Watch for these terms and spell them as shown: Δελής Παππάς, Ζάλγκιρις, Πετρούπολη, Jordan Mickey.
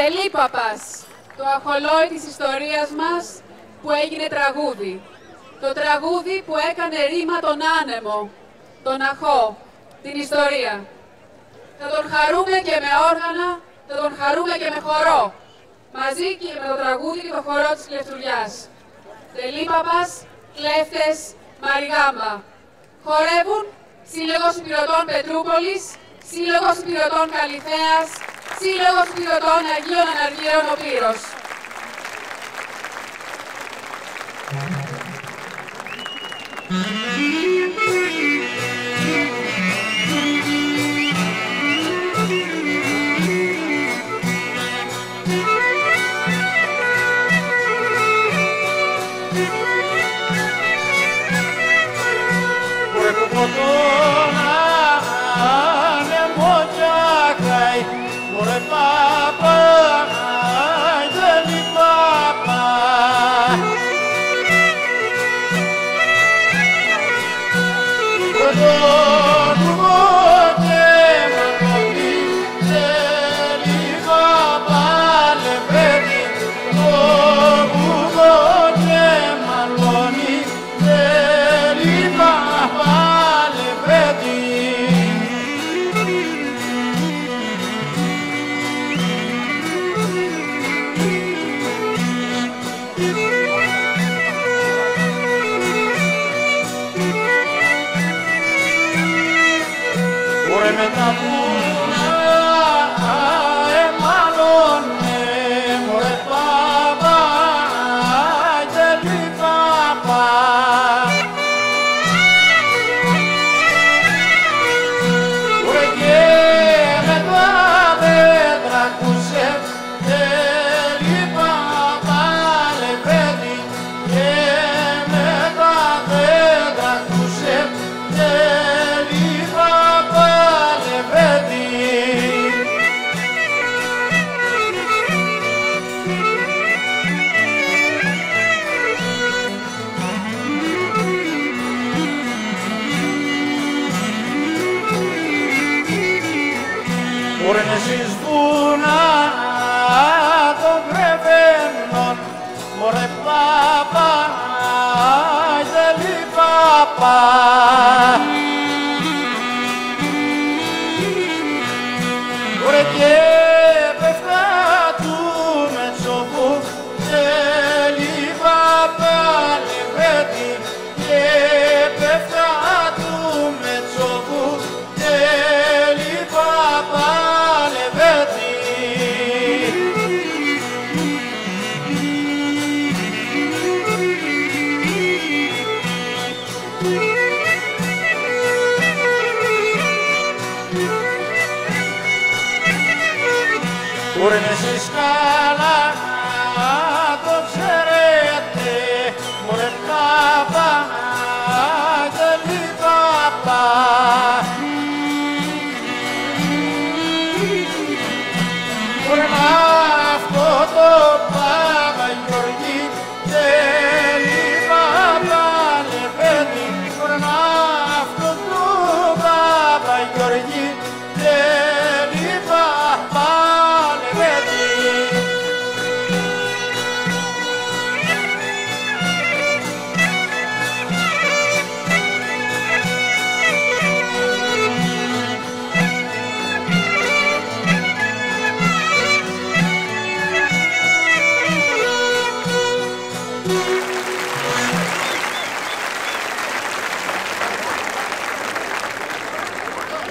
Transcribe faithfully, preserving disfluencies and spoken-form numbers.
Δελή Παππάς, το αχολόι της ιστορίας μας που έγινε τραγούδι. Το τραγούδι που έκανε ρήμα τον άνεμο, τον αχώ, την ιστορία. Θα τον χαρούμε και με όργανα, θα τον χαρούμε και με χορό. Μαζί και με το τραγούδι και το χορό της κλεφτουλιάς. Δελή Παππάς, κλέφτες, μαριγάμα. Χορεύουν Σύλλογος Υπηρετών Πετρούπολης, Σύλλογος Υπηρετών Καλυθέας, Σύλλογος Υπηρετών Αγίων Αναργύρων ο Πύρος. We're